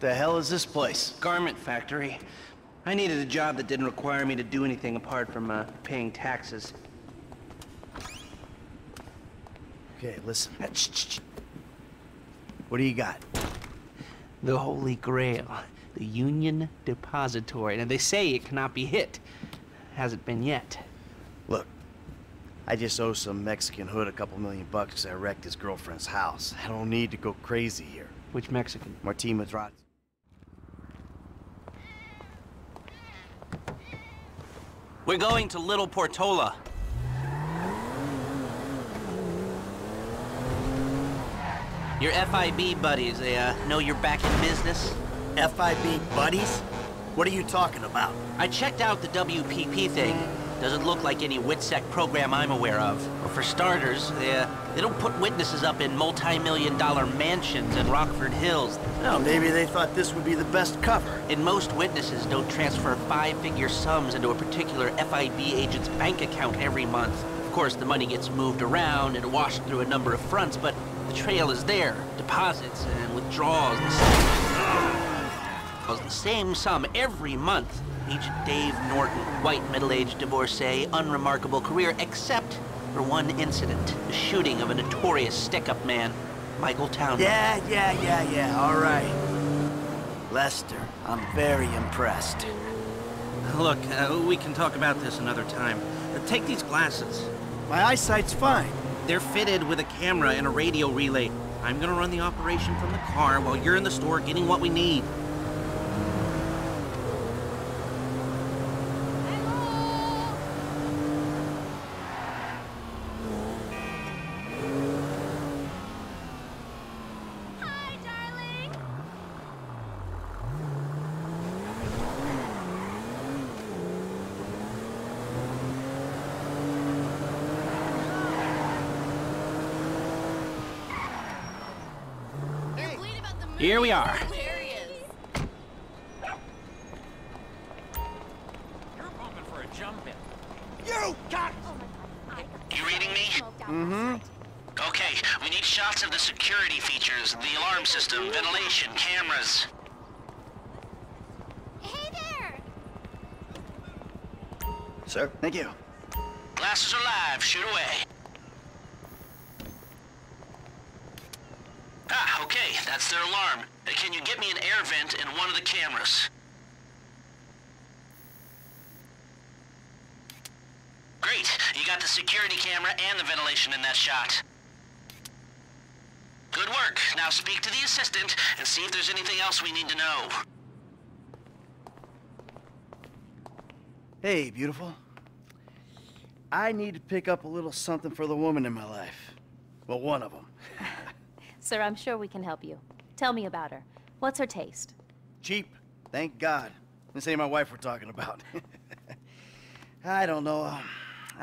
The hell is this place? Garment factory. I needed a job that didn't require me to do anything apart from paying taxes. Okay, listen. What do you got? The Holy Grail. The Union Depository. Now, they say it cannot be hit. Hasn't been yet. Look, I just owe some Mexican hood a couple $1,000,000 because I wrecked his girlfriend's house. I don't need to go crazy here. Which Mexican? Martín Madrazo. We're going to Little Portola. Your FIB buddies, they know you're back in business? FIB buddies? What are you talking about? I checked out the WPP thing. Doesn't look like any WITSEC program I'm aware of. Well, for starters, they don't put witnesses up in multi-million-dollar mansions in Rockford Hills. No, maybe they thought this would be the best cover. And most witnesses don't transfer five-figure sums into a particular FIB agent's bank account every month. Of course, the money gets moved around and washed through a number of fronts, but the trail is there. Deposits and withdrawals and the same sum every month. Agent Dave Norton, white middle-aged divorcee, unremarkable career, except for one incident. The shooting of a notorious stick-up man, Michael Townsend. Yeah, all right. Lester, I'm very impressed. Look, we can talk about this another time. Take these glasses. My eyesight's fine. They're fitted with a camera and a radio relay. I'm gonna run the operation from the car while you're in the store getting what we need. Here we are. You're bumping for a jump in. You got it! You reading me? Mm-hmm. Okay, we need shots of the security features, the alarm system, ventilation, cameras. Hey there! Sir, thank you. Glasses are live, shoot away. Okay, that's their alarm. Can you get me an air vent in one of the cameras? Great, you got the security camera and the ventilation in that shot. Good work. Now speak to the assistant and see if there's anything else we need to know. Hey, beautiful. I need to pick up a little something for the woman in my life. Well, one of them. Sir, I'm sure we can help you. Tell me about her. What's her taste? Cheap. Thank God. This ain't my wife we're talking about. I don't know. I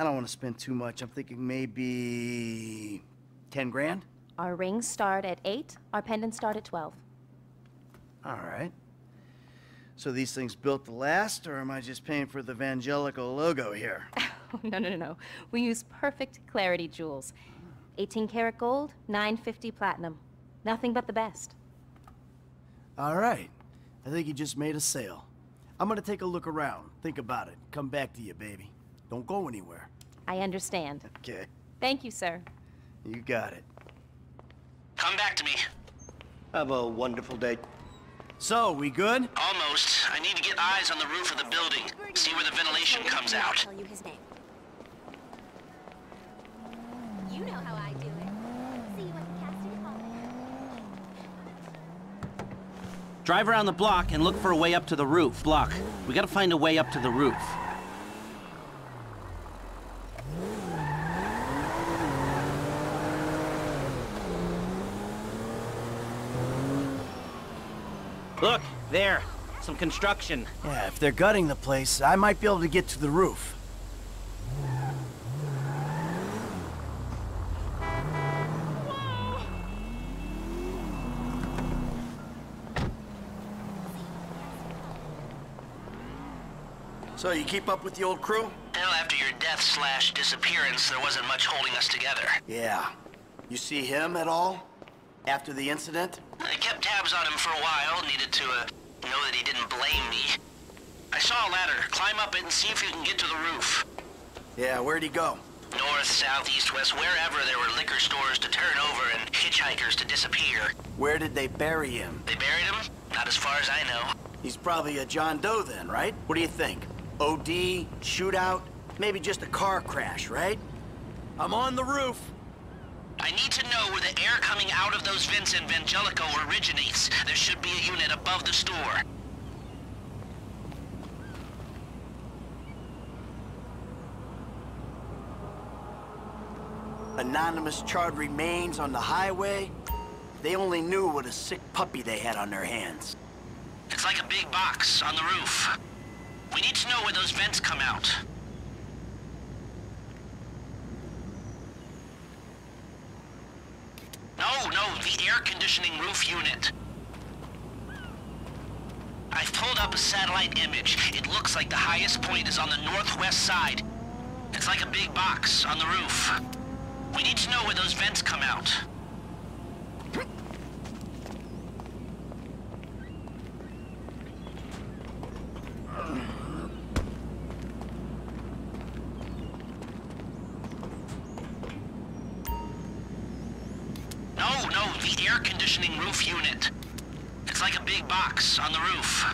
don't want to spend too much. I'm thinking maybe... 10 grand? Our rings start at 8. Our pendants start at 12. All right. So these things built to last, or am I just paying for the Vangelico logo here? No. We use perfect clarity jewels. 18 karat gold, 950 platinum. Nothing but the best. All right. I think you just made a sale. I'm gonna take a look around. Think about it. Come back to you, baby. Don't go anywhere. I understand. Okay. Thank you, sir. You got it. Come back to me. Have a wonderful day. So, we good? Almost. I need to get eyes on the roof of the building. See where the ventilation comes out. I'll tell you his name. You know how I do it. See you at the casting call. Drive around the block and look for a way up to the roof. Block. We gotta find a way up to the roof. Look, there. Some construction. Yeah, if they're gutting the place, I might be able to get to the roof. So, you keep up with the old crew? Well, after your death/disappearance, there wasn't much holding us together. Yeah. You see him at all? After the incident? I kept tabs tabs on him for a while, needed to know that he didn't blame me. I saw a ladder. Climb up it and see if you can get to the roof. Yeah, where'd he go? North, south, east, west, wherever there were liquor stores to turn over and hitchhikers to disappear. Where did they bury him? They buried him? Not as far as I know. He's probably a John Doe then, right? What do you think? OD, shootout, maybe just a car crash, right? I'm on the roof. I need to know where the air coming out of those vents in Vangelico originates. There should be a unit above the store. Anonymous charred remains on the highway. They only knew what a sick puppy they had on their hands. It's like a big box on the roof. We need to know where those vents come out. No, the air conditioning roof unit. I've pulled up a satellite image. It looks like the highest point is on the northwest side. It's like a big box on the roof. We need to know where those vents come out. No, the air conditioning roof unit. It's like a big box on the roof.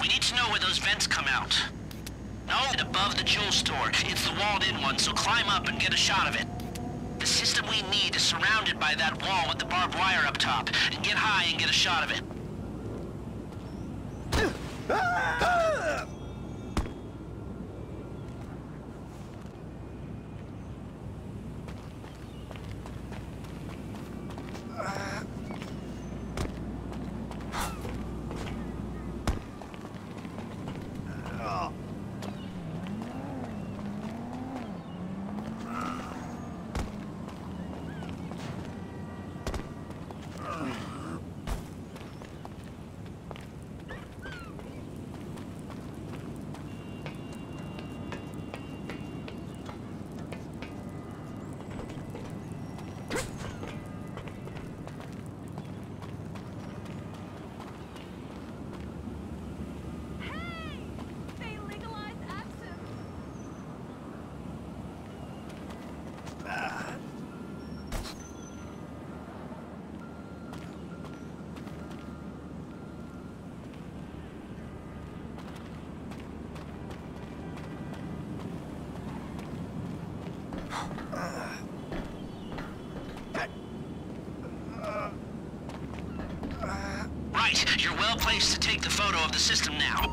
We need to know where those vents come out. No, above the jewel store. It's the walled-in one, so climb up and get a shot of it. The system we need is surrounded by that wall with the barbed wire up top. Get high and get a shot of it. You're well placed to take the photo of the system now.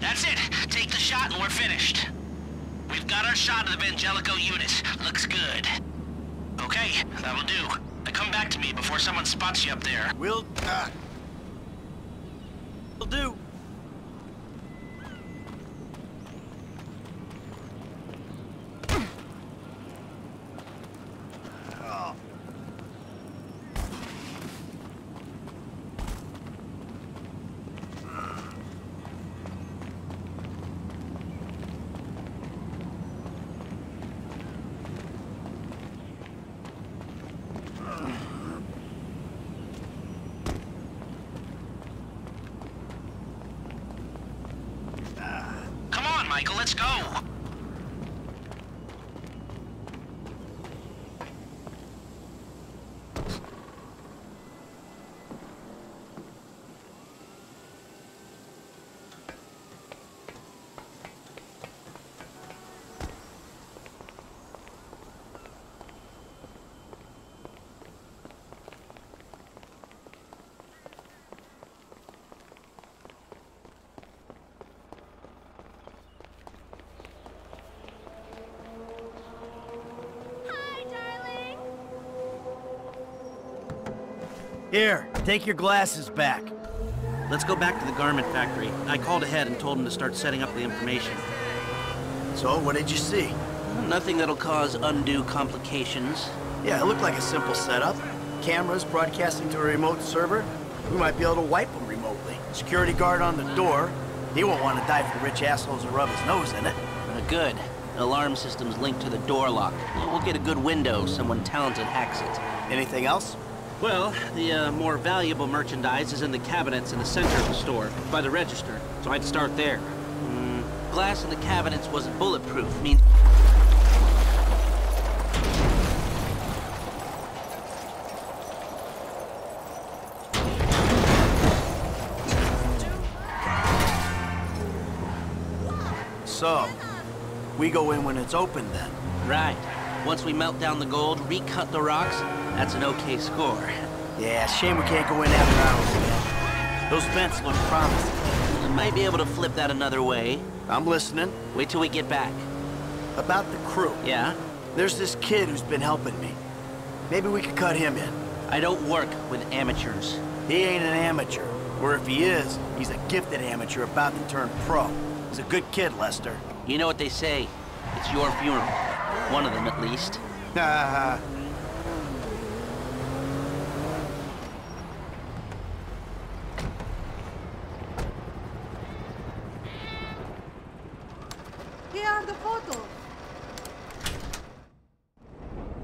That's it. Take the shot and we're finished. We've got our shot of the Vangelico unit. Looks good. Okay, that'll do. Now come back to me before someone spots you up there. Will do. Michael, let's go! Here, take your glasses back. Let's go back to the garment factory. I called ahead and told him to start setting up the information. So, what did you see? Nothing that'll cause undue complications. Yeah, it looked like a simple setup. Cameras broadcasting to a remote server. We might be able to wipe them remotely. Security guard on the door. He won't want to die for rich assholes who rub his nose in it. Good. An alarm system's linked to the door lock. We'll get a good window. Someone talented hacks it. Anything else? Well, the more valuable merchandise is in the cabinets in the center of the store, by the register, so I'd start there. Glass in the cabinets wasn't bulletproof, means... So, we go in when it's open then? Right. Once we melt down the gold, recut the rocks, that's an okay score. Yeah, shame we can't go in after hours. Those vents look promising. We might be able to flip that another way. I'm listening. Wait till we get back. About the crew. Yeah? There's this kid who's been helping me. Maybe we could cut him in. I don't work with amateurs. He ain't an amateur. Or if he is, he's a gifted amateur about to turn pro. He's a good kid, Lester. You know what they say. It's your funeral. One of them, at least.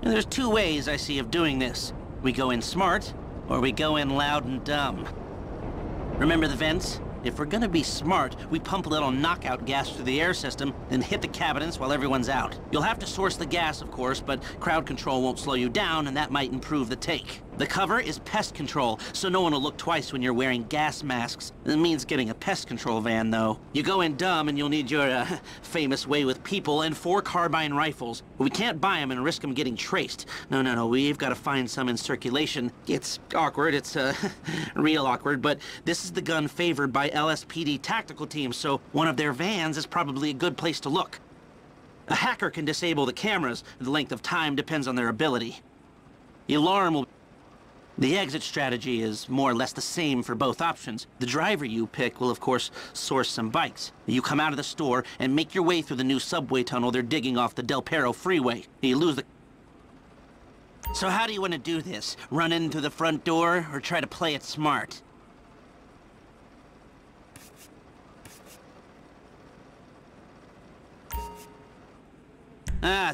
There's two ways I see of doing this. We go in smart, or we go in loud and dumb. Remember the vents? If we're gonna be smart, we pump a little knockout gas through the air system, then hit the cabinets while everyone's out. You'll have to source the gas, of course, but crowd control won't slow you down, and that might improve the take. The cover is pest control, so no one will look twice when you're wearing gas masks. It means getting a pest control van, though. You go in dumb, and you'll need your famous way with people and 4 carbine rifles. We can't buy them and risk them getting traced. No, we've got to find some in circulation. It's awkward, it's real awkward, but this is the gun favored by LSPD tactical teams, so one of their vans is probably a good place to look. A hacker can disable the cameras. The length of time depends on their ability. The alarm will... The exit strategy is more or less the same for both options. The driver you pick will, of course, source some bikes. You come out of the store and make your way through the new subway tunnel they're digging off the Del Perro freeway. You lose the... So how do you want to do this? Run in through the front door or try to play it smart?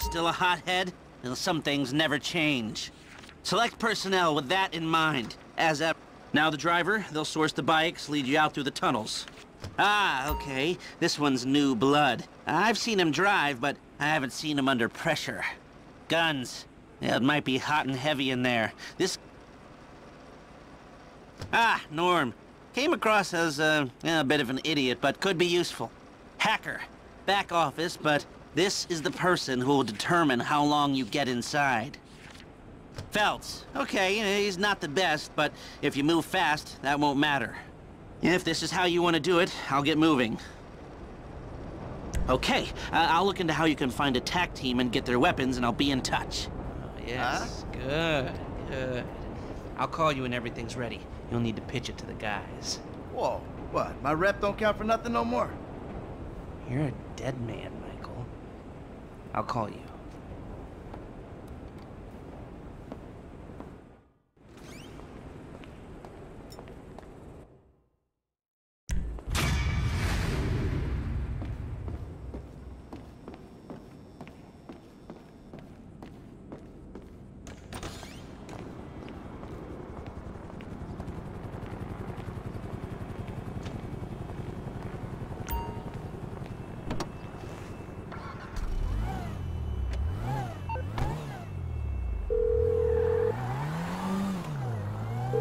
Still a hothead? Well, some things never change. Select personnel with that in mind, as ever. Now the driver, they'll source the bikes, lead you out through the tunnels. Okay, this one's new blood. I've seen him drive, but I haven't seen him under pressure. Guns. Yeah, it might be hot and heavy in there. This... Norm. Came across as a bit of an idiot, but could be useful. Hacker. Back office, but this is the person who will determine how long you get inside. Feltz. Okay, he's not the best, but if you move fast, that won't matter. If this is how you want to do it, I'll get moving. Okay, I'll look into how you can find a tac team and get their weapons, and I'll be in touch. Yes, good. I'll call you when everything's ready. You'll need to pitch it to the guys. Whoa, what? My rep don't count for nothing no more? You're a dead man, Michael. I'll call you.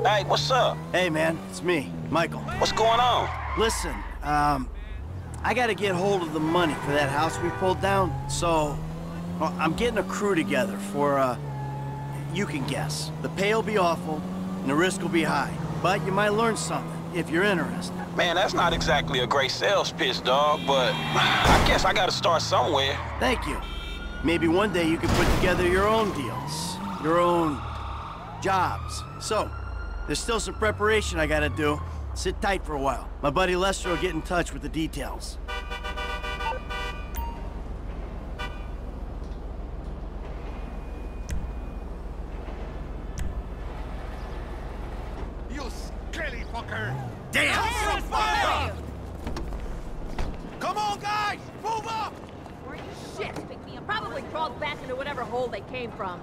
Hey, what's up? Hey, man, it's me, Michael. What's going on? Listen, I gotta get hold of the money for that house we pulled down, so... Well, I'm getting a crew together for, you can guess. The pay will be awful, and the risk will be high, but you might learn something if you're interested. Man, that's not exactly a great sales pitch, dog, but I guess I gotta start somewhere. Thank you. Maybe one day you can put together your own deals, your own jobs. So. There's still some preparation I gotta do. Sit tight for a while. My buddy Lester will get in touch with the details. You skelly fucker! Damn! Fire! Come on, guys! Move up! Shit! I probably crawled back into whatever hole they came from.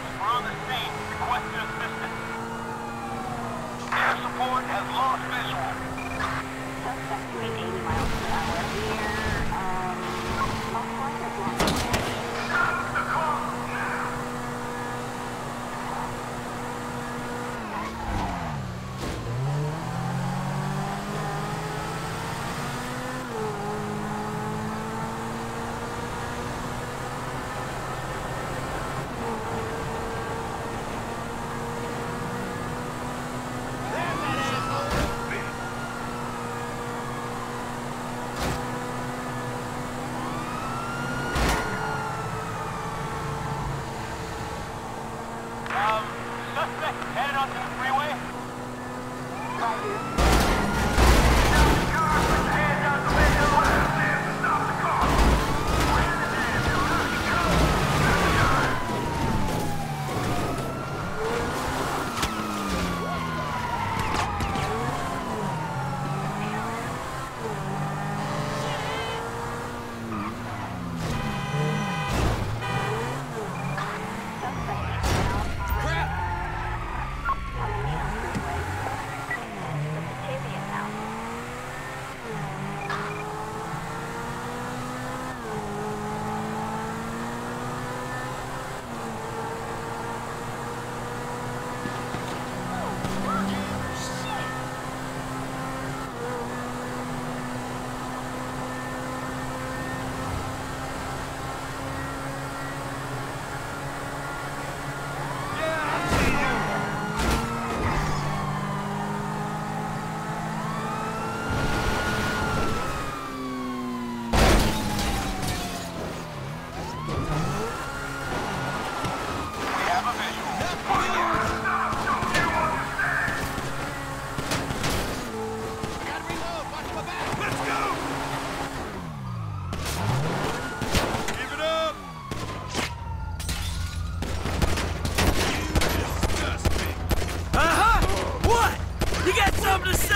dispatch, we're on the scene. Requesting assistance. Air support has lost visual. Suspect doing 80 miles per hour near, I'm just